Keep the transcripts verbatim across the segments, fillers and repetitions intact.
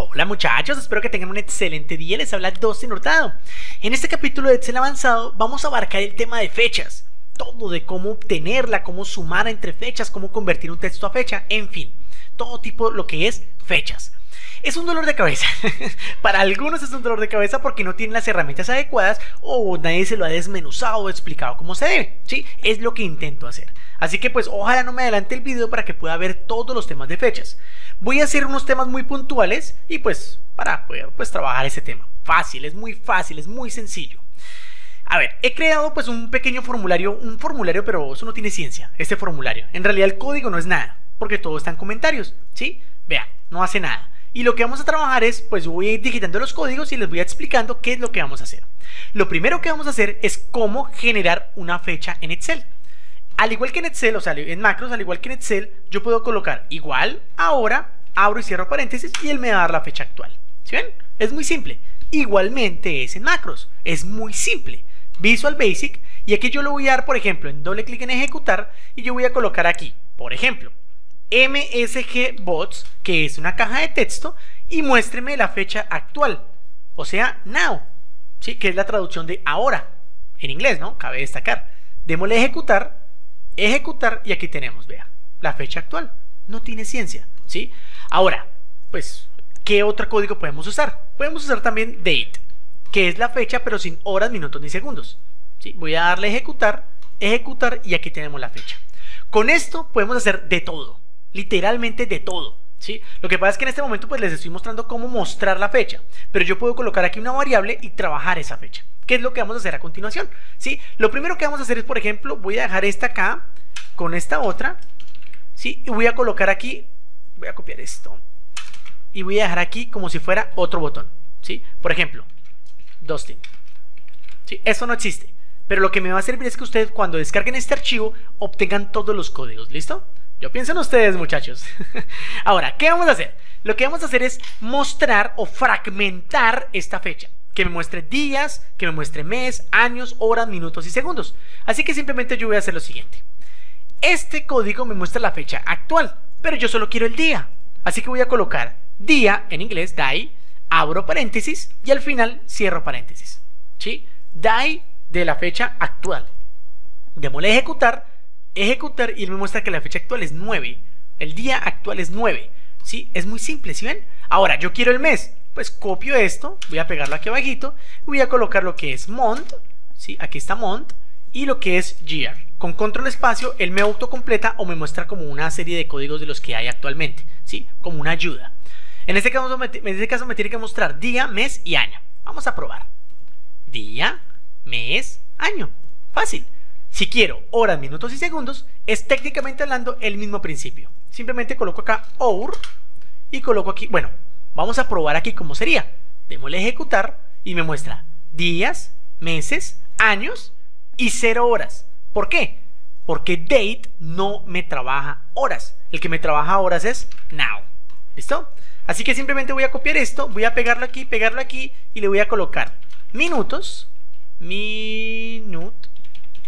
Hola muchachos, espero que tengan un excelente día, les habla Dostin Hurtado. En este capítulo de Excel avanzado vamos a abarcar el tema de fechas, todo de cómo obtenerla, cómo sumar entre fechas, cómo convertir un texto a fecha, en fin, todo tipo lo que es fechas. Es un dolor de cabeza, para algunos es un dolor de cabeza porque no tienen las herramientas adecuadas o nadie se lo ha desmenuzado o explicado como se debe, ¿sí? Es lo que intento hacer. Así que pues ojalá no me adelante el video para que pueda ver todos los temas de fechas. Voy a hacer unos temas muy puntuales y pues para poder pues trabajar ese tema. Fácil, es muy fácil, es muy sencillo. A ver, he creado pues un pequeño formulario, un formulario pero eso no tiene ciencia, este formulario. En realidad el código no es nada, porque todo está en comentarios, ¿sí? Vean, no hace nada. Y lo que vamos a trabajar es, pues voy a ir digitando los códigos y les voy a explicando qué es lo que vamos a hacer. Lo primero que vamos a hacer es cómo generar una fecha en Excel. Al igual que en Excel, o sea, en macros, al igual que en Excel, yo puedo colocar igual, ahora, abro y cierro paréntesis y él me va a dar la fecha actual. ¿Sí ven? Es muy simple. Igualmente es en macros, es muy simple. Visual Basic, y aquí yo lo voy a dar, por ejemplo, en doble clic en ejecutar y yo voy a colocar aquí, por ejemplo, MsgBox, que es una caja de texto, y muéstreme la fecha actual, o sea, now, ¿sí? Que es la traducción de ahora, en inglés, ¿no? Cabe destacar. Démosle ejecutar, ejecutar, y aquí tenemos, vea, la fecha actual. No tiene ciencia, ¿sí? Ahora, pues, ¿qué otro código podemos usar? Podemos usar también Date, que es la fecha, pero sin horas, minutos ni segundos, ¿sí? Voy a darle ejecutar, ejecutar, y aquí tenemos la fecha. Con esto podemos hacer de todo. Literalmente de todo, ¿sí? Lo que pasa es que en este momento pues les estoy mostrando cómo mostrar la fecha, pero yo puedo colocar aquí una variable y trabajar esa fecha, que es lo que vamos a hacer a continuación, ¿sí? Lo primero que vamos a hacer es, por ejemplo, voy a dejar esta acá con esta otra, ¿sí? Y voy a colocar aquí, voy a copiar esto y voy a dejar aquí como si fuera otro botón, ¿sí? Por ejemplo, Dostin, ¿sí? Eso no existe, pero lo que me va a servir es que ustedes cuando descarguen este archivo obtengan todos los códigos, ¿listo? Yo pienso en ustedes, muchachos. Ahora, ¿qué vamos a hacer? Lo que vamos a hacer es mostrar o fragmentar esta fecha. Que me muestre días, que me muestre mes, años, horas, minutos y segundos. Así que simplemente yo voy a hacer lo siguiente. Este código me muestra la fecha actual, pero yo solo quiero el día. Así que voy a colocar día, en inglés, day, abro paréntesis y al final cierro paréntesis, ¿sí? Day de la fecha actual. Démosle ejecutar. Ejecutar y él me muestra que la fecha actual es nueve, el día actual es nueve, ¿sí? Es muy simple, ¿sí ven? Ahora, yo quiero el mes, pues copio esto, voy a pegarlo aquí abajito, voy a colocar lo que es month, ¿sí? Aquí está month, y lo que es year. Con control espacio, él me autocompleta o me muestra como una serie de códigos de los que hay actualmente, ¿sí? Como una ayuda. En este caso me, en este caso me tiene que mostrar día, mes y año. Vamos a probar. Día, mes, año. Fácil. Si quiero horas, minutos y segundos, es técnicamente hablando el mismo principio. Simplemente coloco acá hour y coloco aquí, bueno, vamos a probar aquí cómo sería. Démosle ejecutar y me muestra días, meses, años y cero horas. ¿Por qué? Porque date no me trabaja horas. El que me trabaja horas es now. ¿Listo? Así que simplemente voy a copiar esto, voy a pegarlo aquí, pegarlo aquí y le voy a colocar minutos, minutos.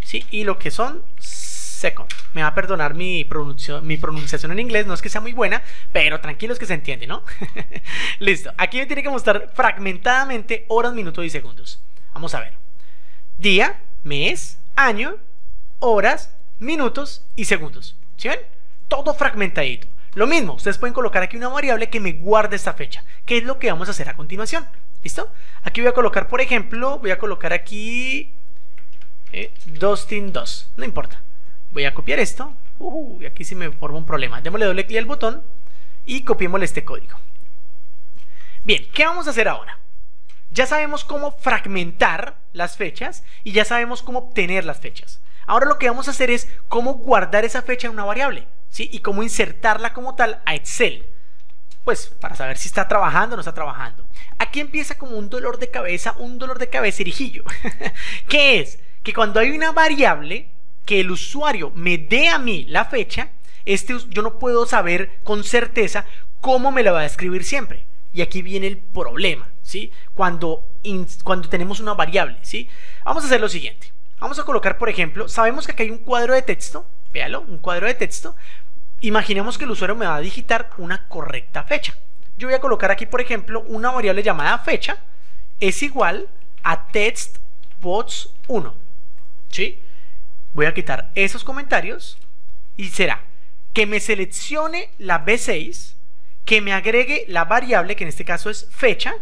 ¿Sí? Y lo que son second. Me va a perdonar mi pronunciación, mi pronunciación en inglés, no es que sea muy buena, pero tranquilos que se entiende, ¿no? Listo, aquí me tiene que mostrar fragmentadamente horas, minutos y segundos. Vamos a ver. Día, mes, año, horas, minutos y segundos. ¿Sí ven? Todo fragmentadito. Lo mismo, ustedes pueden colocar aquí una variable que me guarde esta fecha, que es lo que vamos a hacer a continuación. ¿Listo? Aquí voy a colocar, por ejemplo, voy a colocar aquí... Eh, Dostin dos, no importa. Voy a copiar esto. Uh, aquí sí me forma un problema. Démosle doble clic al botón y copiémosle este código. Bien, ¿qué vamos a hacer ahora? Ya sabemos cómo fragmentar las fechas y ya sabemos cómo obtener las fechas. Ahora lo que vamos a hacer es cómo guardar esa fecha en una variable, ¿sí? Y cómo insertarla como tal a Excel. Pues para saber si está trabajando o no está trabajando. Aquí empieza como un dolor de cabeza, un dolor de cabecerijillo. ¿Qué es? Que cuando hay una variable que el usuario me dé a mí la fecha, este, yo no puedo saber con certeza cómo me la va a escribir siempre. Y aquí viene el problema, ¿sí? Cuando, in, cuando tenemos una variable, ¿sí? Vamos a hacer lo siguiente. Vamos a colocar, por ejemplo, sabemos que acá hay un cuadro de texto, véalo, un cuadro de texto. Imaginemos que el usuario me va a digitar una correcta fecha. yo voy a colocar aquí, por ejemplo, una variable llamada fecha es igual a textBox uno. ¿Sí? Voy a quitar esos comentarios y será que me seleccione la B seis, que me agregue la variable, que en este caso es fecha,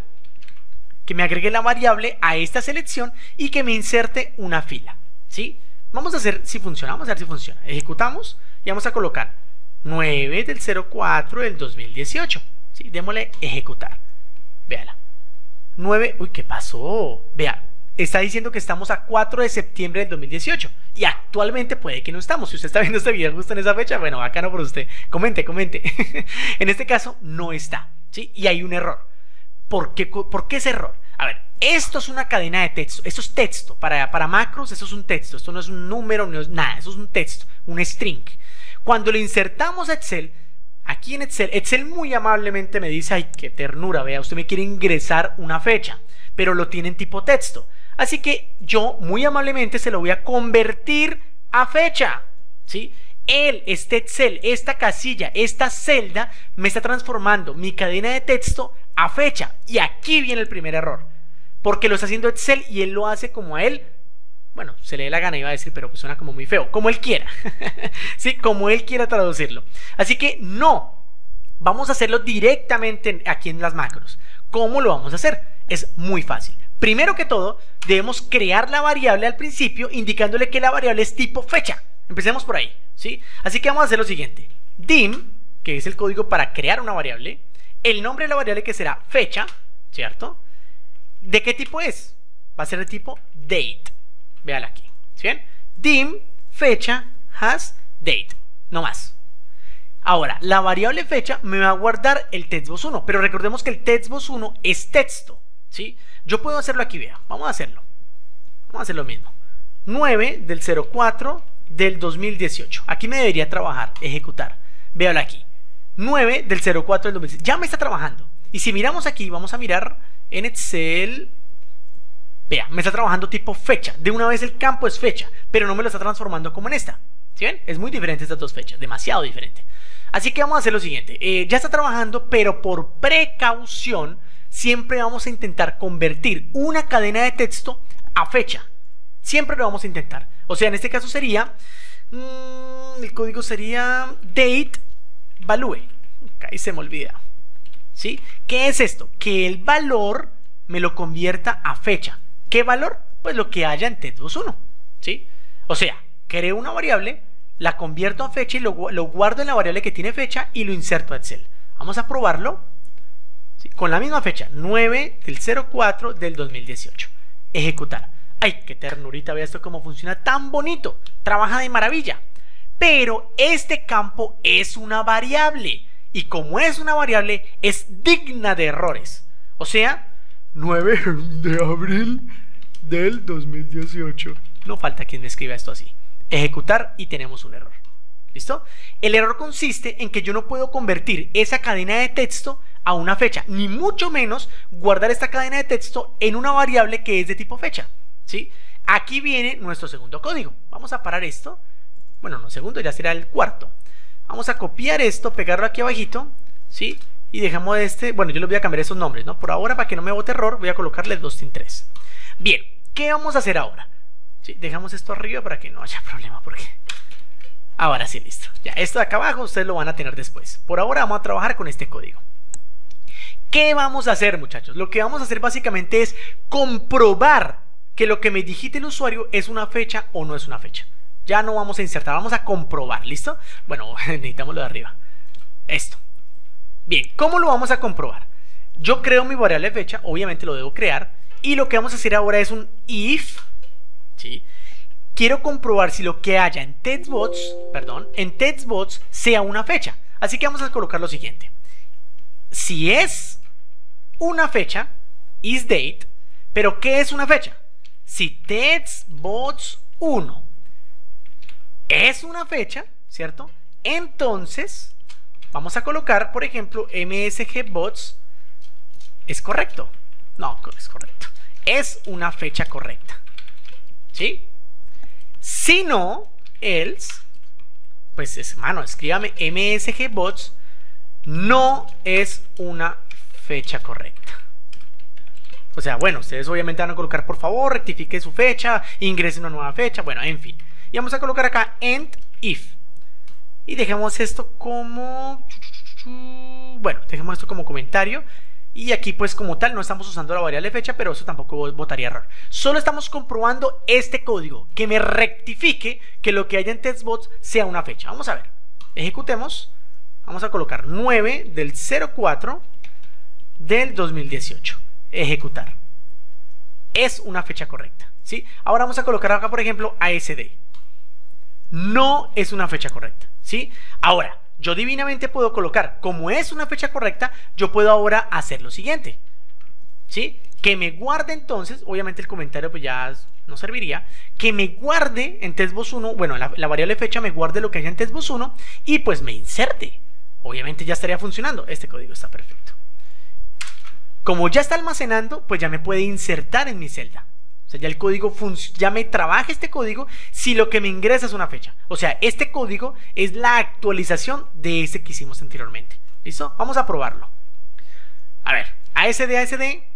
que me agregue la variable a esta selección y que me inserte una fila. ¿Sí? Vamos a hacer si funciona, vamos a ver si funciona. Ejecutamos y vamos a colocar nueve del cero cuatro del dos mil dieciocho. ¿Sí? Démosle ejecutar. Véala. nueve, uy, ¿qué pasó? Vea, está diciendo que estamos a cuatro de septiembre del dos mil dieciocho y actualmente puede que no estamos. Si usted está viendo este video justo en esa fecha, bueno, acá no por usted, comente, comente. En este caso no está, ¿sí? Y hay un error. ¿Por qué, por qué ese error? A ver, esto es una cadena de texto, esto es texto, para, para macros eso es un texto, esto no es un número, no es nada, eso es un texto, un string. Cuando le insertamos a Excel, aquí en Excel, Excel muy amablemente me dice, ay, qué ternura, vea, usted me quiere ingresar una fecha, pero lo tiene en tipo texto. Así que yo muy amablemente se lo voy a convertir a fecha, ¿sí? Él, este Excel, esta casilla, esta celda, me está transformando mi cadena de texto a fecha. Y aquí viene el primer error, porque lo está haciendo Excel y él lo hace como a él, bueno, se le dé la gana, iba a decir, pero pues suena como muy feo, como él quiera, sí, como él quiera traducirlo. Así que no, vamos a hacerlo directamente aquí en las macros. ¿Cómo lo vamos a hacer? Es muy fácil. Primero que todo, debemos crear la variable al principio, indicándole que la variable es tipo fecha. Empecemos por ahí, ¿sí? Así que vamos a hacer lo siguiente: dim, que es el código para crear una variable, el nombre de la variable que será fecha, ¿cierto? ¿De qué tipo es? Va a ser de tipo date. Véala aquí, ¿sí bien? Dim fecha has date, no más. Ahora, la variable fecha me va a guardar el textbox uno, pero recordemos que el textbox uno es texto, ¿sí? Yo puedo hacerlo aquí, vea, vamos a hacerlo. Vamos a hacer lo mismo. nueve del cero cuatro del dos mil dieciocho. Aquí me debería trabajar, ejecutar. Véala aquí. nueve del cero cuatro del dos mil dieciocho. Ya me está trabajando. Y si miramos aquí, vamos a mirar en Excel. Vea, me está trabajando tipo fecha. De una vez el campo es fecha, pero no me lo está transformando como en esta. ¿Sí ven? Es muy diferente estas dos fechas, demasiado diferente. Así que vamos a hacer lo siguiente. Eh, ya está trabajando, pero por precaución siempre vamos a intentar convertir una cadena de texto a fecha. Siempre lo vamos a intentar. O sea, en este caso sería mmm, el código sería date value. Ahí se me olvida. ¿Sí? ¿Qué es esto? Que el valor me lo convierta a fecha. ¿Qué valor? Pues lo que haya en textbox uno, ¿sí? O sea, creo una variable, la convierto a fecha y lo, lo guardo en la variable que tiene fecha y lo inserto a Excel. Vamos a probarlo, ¿sí? Con la misma fecha, nueve del cero cuatro del dos mil dieciocho. Ejecutar. ¡Ay, qué ternurita! Vea esto cómo funciona tan bonito. Trabaja de maravilla. Pero este campo es una variable. Y como es una variable, es digna de errores. O sea, nueve de abril del dos mil dieciocho. No falta quien me escriba esto así. Ejecutar y tenemos un error. ¿Listo? El error consiste en que yo no puedo convertir esa cadena de texto a una fecha, ni mucho menos guardar esta cadena de texto en una variable que es de tipo fecha, ¿sí? Aquí viene nuestro segundo código. Vamos a parar esto. Bueno, no segundo, ya será el cuarto. Vamos a copiar esto, pegarlo aquí abajito, ¿sí? Y dejamos este, bueno, yo les voy a cambiar esos nombres, ¿no? Por ahora, para que no me bote error, voy a colocarle Dostin tres. Bien, ¿qué vamos a hacer ahora? ¿Sí? Dejamos esto arriba para que no haya problema, porque ahora sí, listo. Ya, esto de acá abajo ustedes lo van a tener después. Por ahora vamos a trabajar con este código. ¿Qué vamos a hacer, muchachos? Lo que vamos a hacer básicamente es comprobar que lo que me digite el usuario es una fecha o no es una fecha. Ya no vamos a insertar, vamos a comprobar, ¿listo? Bueno, necesitamos lo de arriba. Esto. Bien, ¿cómo lo vamos a comprobar? Yo creo mi variable de fecha, obviamente lo debo crear, y lo que vamos a hacer ahora es un if, ¿sí? Quiero comprobar si lo que haya en textbox, perdón, en textbox sea una fecha. Así que vamos a colocar lo siguiente. Si es una fecha, isDate, pero ¿qué es una fecha? Si textbox uno es una fecha, ¿cierto? Entonces vamos a colocar, por ejemplo, MsgBox es correcto. No, es correcto. Es una fecha correcta. ¿Sí? Si no, else, pues, hermano, escríbame MsgBox no es una fecha correcta. O sea, bueno, ustedes obviamente van a colocar, por favor, rectifique su fecha, ingrese una nueva fecha, bueno, en fin. Y vamos a colocar acá end if. Y dejemos esto como... Bueno, dejemos esto como comentario. Y aquí pues como tal no estamos usando la variable fecha, pero eso tampoco botaría error. Solo estamos comprobando este código, que me rectifique que lo que haya en TestBots sea una fecha. Vamos a ver, ejecutemos. Vamos a colocar nueve del cero cuatro del dos mil dieciocho. Ejecutar. Es una fecha correcta, ¿sí? Ahora vamos a colocar acá por ejemplo IsDate. No es una fecha correcta, ¿sí? Ahora, yo divinamente puedo colocar, como es una fecha correcta, yo puedo ahora hacer lo siguiente, ¿sí? Que me guarde entonces, obviamente el comentario pues ya no serviría, que me guarde en TestBots uno, bueno, la, la variable fecha me guarde lo que haya en TestBots uno y pues me inserte. Obviamente ya estaría funcionando, este código está perfecto. Como ya está almacenando, pues ya me puede insertar en mi celda. O sea, ya el código ya me trabaja este código si lo que me ingresa es una fecha. O sea, este código es la actualización de este que hicimos anteriormente. ¿Listo? Vamos a probarlo. A ver, IsDate,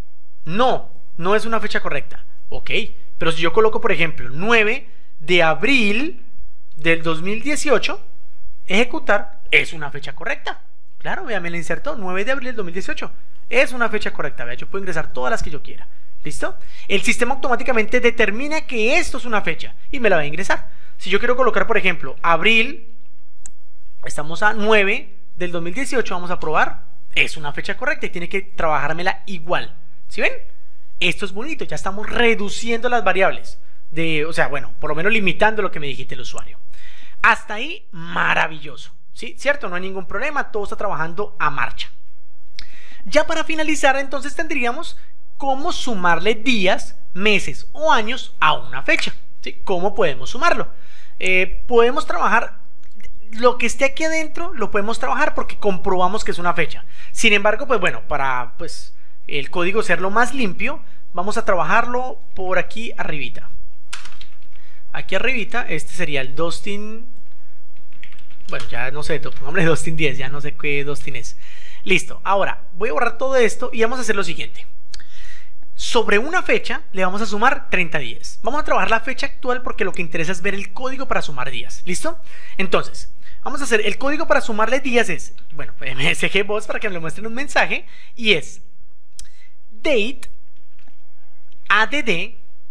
no, no es una fecha correcta. Ok, pero si yo coloco, por ejemplo, nueve de abril del dos mil dieciocho, ejecutar, es una fecha correcta. Claro, vea, me la insertó, nueve de abril del dos mil dieciocho. Es una fecha correcta, vea, yo puedo ingresar todas las que yo quiera. ¿Listo? El sistema automáticamente determina que esto es una fecha y me la va a ingresar. Si yo quiero colocar, por ejemplo, abril, estamos a nueve del dos mil dieciocho, vamos a probar, es una fecha correcta y tiene que trabajármela igual. ¿Sí ven? Esto es bonito, ya estamos reduciendo las variables de, o sea, bueno, por lo menos limitando lo que me dijiste el usuario. Hasta ahí, maravilloso, ¿sí? ¿Cierto? No hay ningún problema, todo está trabajando a marcha. Ya para finalizar, entonces tendríamos... ¿Cómo sumarle días, meses o años a una fecha? ¿Sí? ¿Cómo podemos sumarlo? Eh, podemos trabajar, lo que esté aquí adentro lo podemos trabajar porque comprobamos que es una fecha. Sin embargo, pues bueno, para pues, el código ser lo más limpio, vamos a trabajarlo por aquí arribita. Aquí arribita, este sería el Dostin... Bueno, ya no sé, pongámosle Dostin diez, ya no sé qué Dostin es. Listo, ahora voy a borrar todo esto y vamos a hacer lo siguiente. Sobre una fecha le vamos a sumar treinta días. Vamos a trabajar la fecha actual porque lo que interesa es ver el código para sumar días. ¿Listo? Entonces, vamos a hacer el código para sumarle días es, bueno, MsgBox para que me lo muestren un mensaje, y es DateAdd,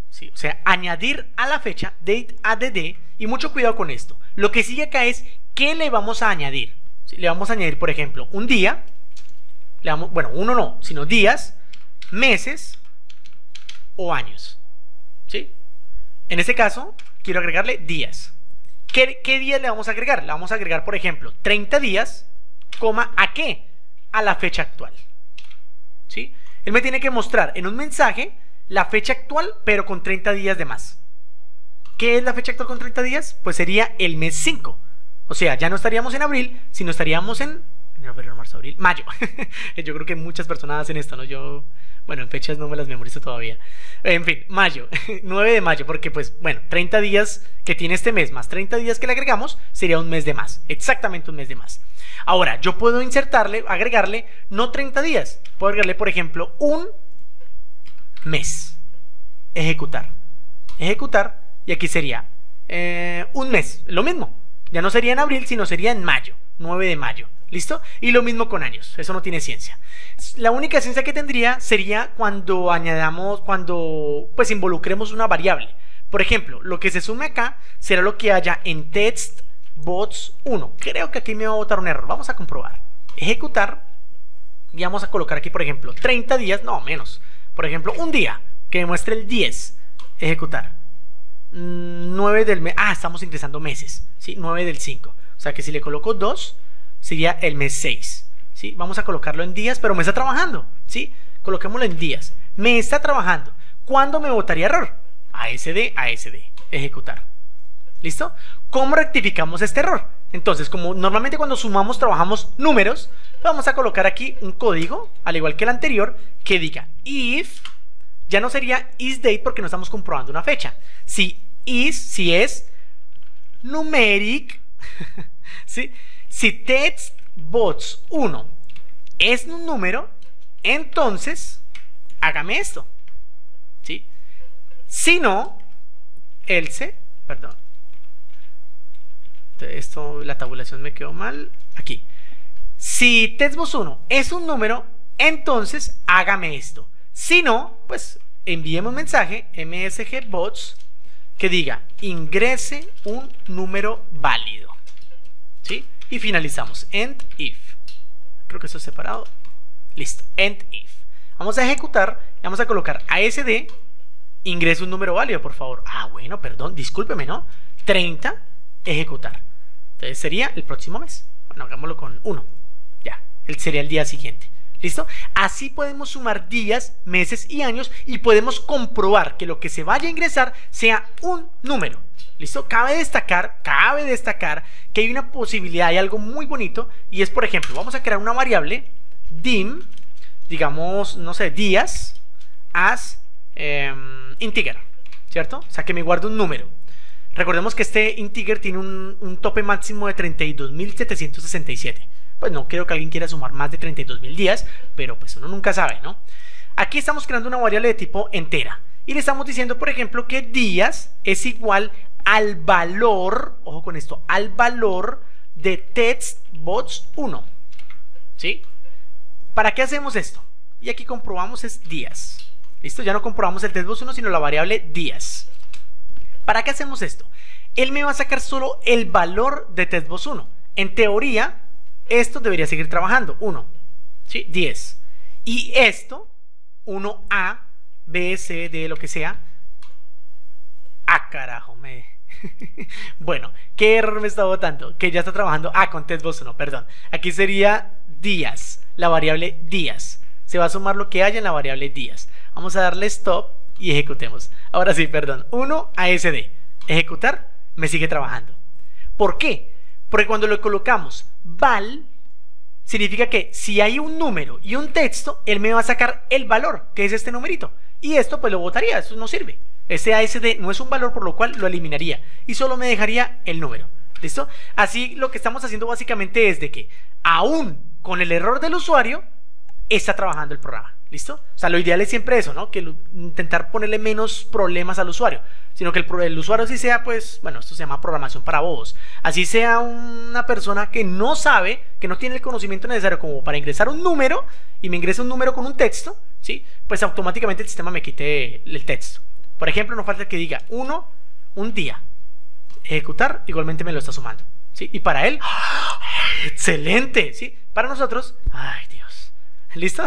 ¿sí? O sea, añadir a la fecha, DateAdd, y mucho cuidado con esto. Lo que sigue acá es qué le vamos a añadir. ¿Sí? Le vamos a añadir, por ejemplo, un día, le vamos, bueno, uno no, sino días, meses, o años, ¿sí? En este caso quiero agregarle días. ¿Qué, ¿Qué días le vamos a agregar? Le vamos a agregar, por ejemplo, treinta días, coma, ¿a qué? A la fecha actual, ¿sí? Él me tiene que mostrar en un mensaje la fecha actual, pero con treinta días de más. ¿Qué es la fecha actual con treinta días? Pues sería el mes cinco. O sea, ya no estaríamos en abril, sino estaríamos en enero, febrero, marzo, abril, mayo. Yo creo que muchas personas hacen esto, ¿no? Yo... Bueno, en fechas no me las memorizo todavía. En fin, mayo, nueve de mayo, porque pues, bueno, treinta días que tiene este mes más treinta días que le agregamos, sería un mes de más, exactamente un mes de más. Ahora, yo puedo insertarle, agregarle, no treinta días, puedo agregarle, por ejemplo, un mes. Ejecutar, ejecutar, y aquí sería eh, un mes, lo mismo. Ya no sería en abril, sino sería en mayo, nueve de mayo. ¿Listo? Y lo mismo con años, eso no tiene ciencia. La única ciencia que tendría sería cuando añadamos, cuando pues involucremos una variable. Por ejemplo, lo que se sume acá será lo que haya en TestBots uno. Creo que aquí me va a botar un error, vamos a comprobar. Ejecutar, y vamos a colocar aquí, por ejemplo, treinta días, no, menos. Por ejemplo, un día, que me muestre el diez. Ejecutar. nueve del mes, ah, estamos ingresando meses, ¿sí? nueve del cinco. O sea que si le coloco dos... sería el mes seis, ¿sí? Vamos a colocarlo en días, pero me está trabajando, ¿sí? Coloquémoslo en días, me está trabajando. ¿Cuándo me botaría error? IsD, IsD, ejecutar. ¿Listo? ¿Cómo rectificamos este error? Entonces, como normalmente cuando sumamos trabajamos números, vamos a colocar aquí un código, al igual que el anterior, que diga if, ya no sería IsDate porque no estamos comprobando una fecha. Si is, si es numeric, ¿sí? Si TestBots uno es un número, entonces hágame esto, ¿sí? Si no, else, perdón, esto, la tabulación me quedó mal aquí. Si tesbos uno es un número, entonces hágame esto. Si no, pues enviemos mensaje MsgBox que diga ingrese un número válido, ¿sí? Y finalizamos end if, creo que esto es separado, listo, end if. Vamos a ejecutar y vamos a colocar asd ingrese un número válido, por favor. Ah, bueno, perdón, discúlpeme, ¿no? treinta, ejecutar. Entonces sería el próximo mes. Bueno, hagámoslo con uno. Ya, sería el día siguiente. ¿Listo? Así podemos sumar días, meses y años y podemos comprobar que lo que se vaya a ingresar sea un número. ¿Listo? Cabe destacar, cabe destacar que hay una posibilidad, hay algo muy bonito, y es, por ejemplo, vamos a crear una variable dim, digamos, no sé, días as eh, integer, ¿cierto? O sea, que me guarde un número. Recordemos que este integer tiene un, un tope máximo de treinta y dos mil setecientos sesenta y siete. Pues no creo que alguien quiera sumar más de treinta y dos mil días, pero pues uno nunca sabe, ¿no? Aquí estamos creando una variable de tipo entera y le estamos diciendo, por ejemplo, que días es igual al valor, ojo con esto, al valor de textbox uno, ¿sí? ¿Para qué hacemos esto? Y aquí comprobamos es días. ¿Listo? Ya no comprobamos el textbox uno, sino la variable días. ¿Para qué hacemos esto? Él me va a sacar solo el valor de textbox uno. En teoría, esto debería seguir trabajando. uno, ¿sí? diez. Y esto, uno A, B, C, D, lo que sea. Ah, carajo, me... bueno, ¿qué error me está botando? Que ya está trabajando. Ah, con textbox uno, perdón. Aquí sería días, la variable días. Se va a sumar lo que haya en la variable días. Vamos a darle stop y ejecutemos. Ahora sí, perdón, uno A S D, ejecutar, me sigue trabajando. ¿Por qué? Porque cuando lo colocamos val, significa que si hay un número y un texto, él me va a sacar el valor, que es este numerito, y esto pues lo botaría, eso no sirve. Este A S D no es un valor, por lo cual lo eliminaría, y solo me dejaría el número. ¿Listo? Así lo que estamos haciendo básicamente es de que, aún con el error del usuario, está trabajando el programa. ¿Listo? O sea, lo ideal es siempre eso, ¿no? Que lo, intentar ponerle menos problemas al usuario, sino que el, el usuario sí sea, pues, bueno, esto se llama programación para bobos. Así sea una persona que no sabe, que no tiene el conocimiento necesario como para ingresar un número, y me ingresa un número con un texto, ¿sí? Pues automáticamente el sistema me quite el texto. Por ejemplo, no falta que diga uno, un día. Ejecutar, igualmente me lo está sumando, ¿sí? Y para él, ¡oh, excelente! ¿Sí? Para nosotros, ¡ay, Dios! ¿Listo?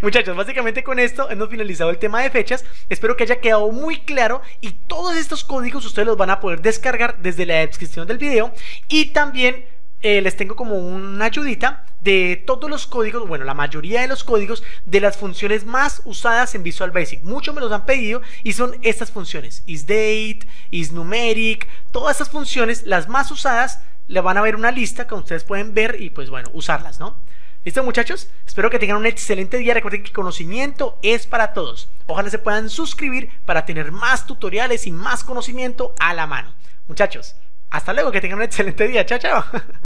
Muchachos, básicamente con esto hemos finalizado el tema de fechas. Espero que haya quedado muy claro, y todos estos códigos ustedes los van a poder descargar desde la descripción del video, y también eh, les tengo como una ayudita de todos los códigos, bueno, la mayoría de los códigos de las funciones más usadas en Visual Basic. Muchos me los han pedido y son estas funciones, IsDate, IsNumeric, todas estas funciones, las más usadas, le van a ver una lista que ustedes pueden ver y pues bueno, usarlas, ¿no? ¿Listo, muchachos? Espero que tengan un excelente día. Recuerden que conocimiento es para todos. Ojalá se puedan suscribir para tener más tutoriales y más conocimiento a la mano. Muchachos, hasta luego, que tengan un excelente día. Chao, chao.